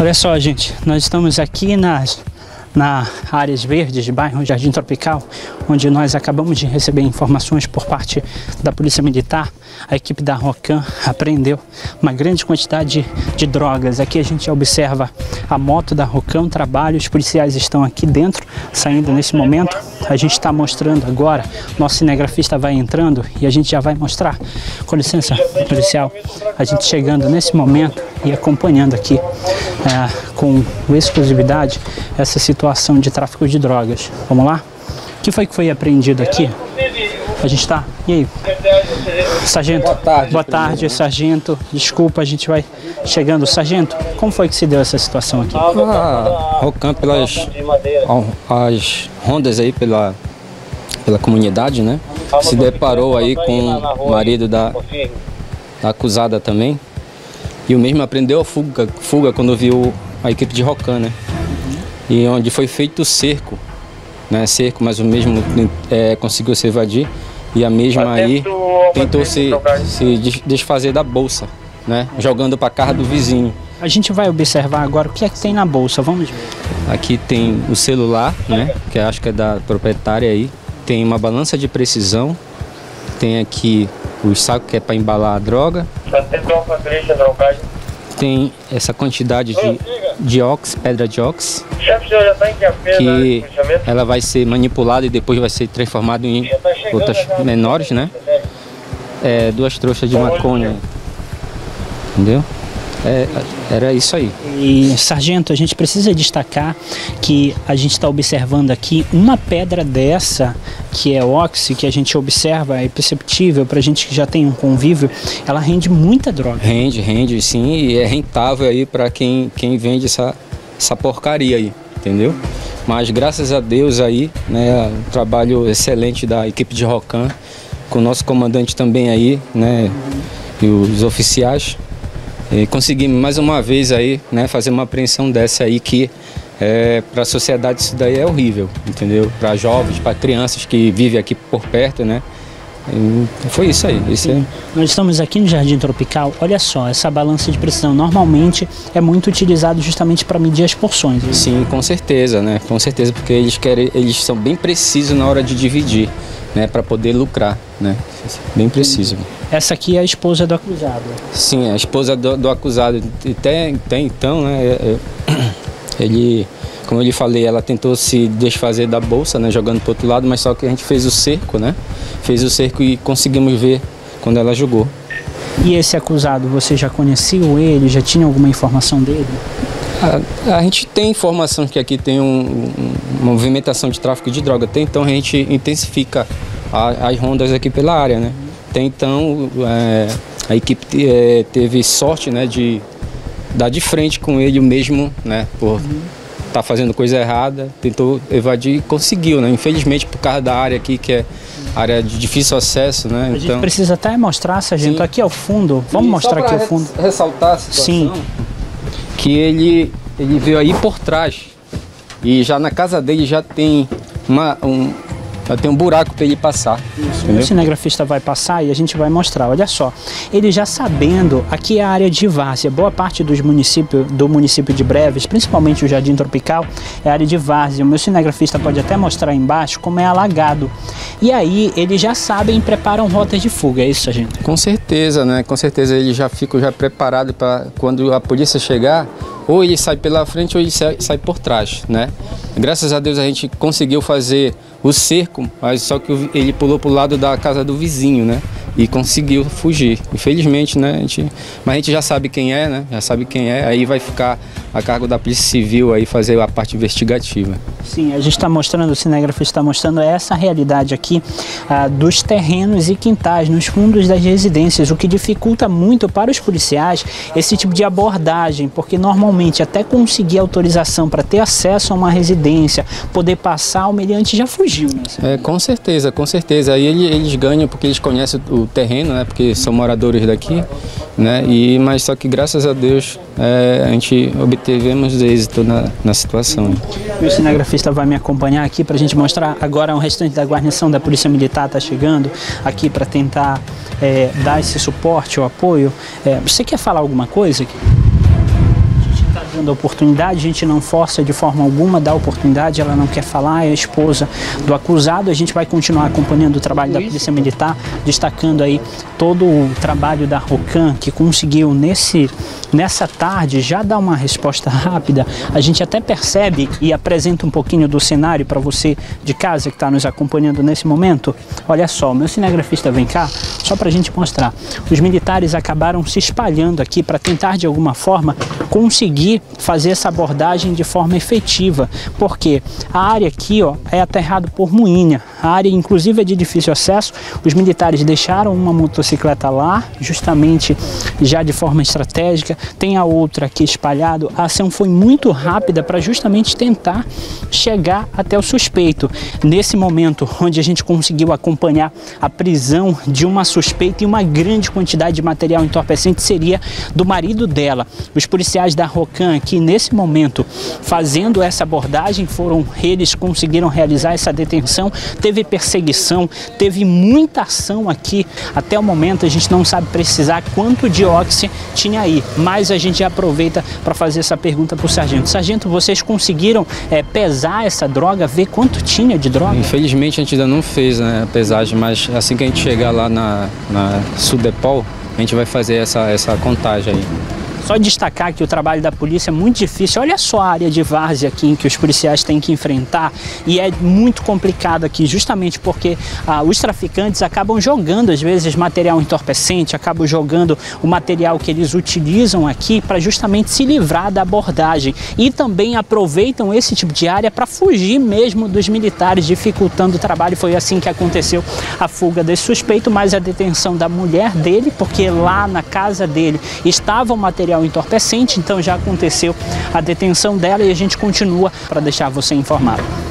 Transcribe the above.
Olha só, gente, nós estamos aqui na áreas verdes, bairro Jardim Tropical, onde nós acabamos de receber informações por parte da Polícia Militar. A equipe da ROCAM apreendeu uma grande quantidade de drogas. Aqui a gente observa a moto da ROCAM, o trabalho, os policiais estão aqui dentro, saindo nesse momento. A gente está mostrando agora, nosso cinegrafista vai entrando e a gente já vai mostrar. Com licença, policial, a gente chegando nesse momento e acompanhando aqui com exclusividade essa situação de tráfico de drogas. Vamos lá? O que foi apreendido aqui? A gente está... E aí? Sargento? Boa tarde, sargento. Desculpa, a gente vai chegando. Sargento, como foi que se deu essa situação aqui? ROCAM pelas as rondas aí pela comunidade, né? Se deparou aí com o marido da acusada também. E o mesmo aprendeu a fuga quando viu a equipe de ROCAM, né? E onde foi feito o cerco, né? Cerco, mas o mesmo conseguiu se evadir e a mesma aí tentou se desfazer da bolsa, né? Jogando para a cara do vizinho. A gente vai observar agora o que é que tem na bolsa, vamos ver. Aqui tem o celular, né? Que acho que é da proprietária aí. Tem uma balança de precisão, tem aqui o saco que é para embalar a droga. Tem essa quantidade de óx, pedra de óx, que ela vai ser manipulada e depois vai ser transformada em outras menores, né? Duas trouxas de maconha, entendeu? Era isso aí. E, sargento, a gente precisa destacar que a gente está observando aqui uma pedra dessa, que é óxido, que a gente observa, é perceptível para a gente que já tem um convívio, ela rende muita droga. Rende sim, e é rentável aí para quem vende essa porcaria aí, entendeu? Mas graças a Deus aí, né, um trabalho excelente da equipe de ROCAM, com o nosso comandante também aí, né, e os oficiais. E conseguimos mais uma vez aí, né, fazer uma apreensão dessa aí que para a sociedade isso daí é horrível, entendeu? Para jovens, para crianças que vivem aqui por perto, né? Foi isso aí, isso aí. Nós estamos aqui no Jardim Tropical. Olha só, essa balança de precisão normalmente é muito utilizada justamente para medir as porções, né? Sim, com certeza, né? Com certeza, porque eles são bem precisos na hora de dividir, né? Para poder lucrar, né? Bem preciso. Essa aqui é a esposa do acusado. Sim, a esposa do acusado. Até então, né? Como eu lhe falei, ela tentou se desfazer da bolsa, né, jogando para o outro lado, mas só que a gente fez o cerco, né? Fez o cerco e conseguimos ver quando ela jogou. E esse acusado, você já conheceu ele? Já tinha alguma informação dele? A gente tem informação que aqui tem uma movimentação de tráfico de droga. Até então a gente intensifica as rondas aqui pela área, né? Até então a equipe teve sorte, né, de dar de frente com ele mesmo, né? Tá fazendo coisa errada, tentou evadir e conseguiu, né? Infelizmente, por causa da área aqui, que é área de difícil acesso, né? A gente precisa até mostrar, sargento, aqui ao fundo. Vamos mostrar aqui ao fundo. Ressaltar a situação. Sim. Que ele veio aí por trás e já na casa dele já tem um buraco para ele passar. Isso, o cinegrafista vai passar e a gente vai mostrar. Olha só, ele já sabendo, aqui é a área de várzea. Boa parte do município de Breves, principalmente o Jardim Tropical, é área de várzea. O meu cinegrafista pode até mostrar embaixo como é alagado. E aí eles já sabem e preparam rotas de fuga, é isso, gente? Com certeza, né? Com certeza eles já ficam preparados para quando a polícia chegar. Ou ele sai pela frente ou ele sai por trás, né? Graças a Deus a gente conseguiu fazer o cerco, mas só que ele pulou para o lado da casa do vizinho, né? E conseguiu fugir. Infelizmente, né? Mas a gente já sabe quem é, né? Já sabe quem é. Aí vai ficar a cargo da Polícia Civil aí fazer a parte investigativa. Sim, a gente está mostrando, o cinegrafista está mostrando essa realidade aqui dos terrenos e quintais nos fundos das residências, o que dificulta muito para os policiais esse tipo de abordagem, porque normalmente até conseguir autorização para ter acesso a uma residência, poder passar, o meliante já fugiu, né? Com certeza. Aí eles ganham porque eles conhecem o terreno, né? Porque são moradores daqui, né? Mas só que graças a Deus a gente obtivemos êxito na situação. O cinegrafista vai me acompanhar aqui para a gente mostrar agora o restante da guarnição da Polícia Militar está chegando aqui para tentar dar esse suporte, o apoio. Você quer falar alguma coisa aqui? A gente está dando a oportunidade, a gente não força de forma alguma, dá a oportunidade, ela não quer falar, é a esposa do acusado. A gente vai continuar acompanhando o trabalho da Polícia Militar, destacando aí todo o trabalho da ROCAM, que conseguiu nessa tarde já dar uma resposta rápida. A gente até percebe e apresenta um pouquinho do cenário para você de casa que está nos acompanhando nesse momento. Olha só, meu cinegrafista vem cá, só para a gente mostrar. Os militares acabaram se espalhando aqui para tentar de alguma forma conseguir fazer essa abordagem de forma efetiva, porque a área aqui, ó, é aterrada por moinha, a área inclusive é de difícil acesso. Os militares deixaram uma motocicleta lá, justamente já de forma estratégica, tem a outra aqui espalhado. A ação foi muito rápida para justamente tentar chegar até o suspeito. Nesse momento onde a gente conseguiu acompanhar a prisão de uma suspeita e uma grande quantidade de material entorpecente seria do marido dela. Os policiais da ROCAM aqui nesse momento fazendo essa abordagem, eles conseguiram realizar essa detenção. Teve perseguição, teve muita ação aqui. Até o momento a gente não sabe precisar quanto de óxido tinha aí, mas a gente aproveita para fazer essa pergunta para o sargento. Sargento, vocês conseguiram pesar essa droga, ver quanto tinha de droga? Infelizmente a gente ainda não fez, né, a pesagem, mas assim que a gente chegar lá na Sudepol, a gente vai fazer essa contagem aí. Só destacar que o trabalho da polícia é muito difícil. Olha só a área de várzea aqui em que os policiais têm que enfrentar, e é muito complicado aqui justamente porque os traficantes acabam jogando às vezes material entorpecente, acabam jogando o material que eles utilizam aqui para justamente se livrar da abordagem, e também aproveitam esse tipo de área para fugir mesmo dos militares, dificultando o trabalho. Foi assim que aconteceu a fuga desse suspeito, mas a detenção da mulher dele, porque lá na casa dele estava o material entorpecente, então já aconteceu a detenção dela e a gente continua para deixar você informado.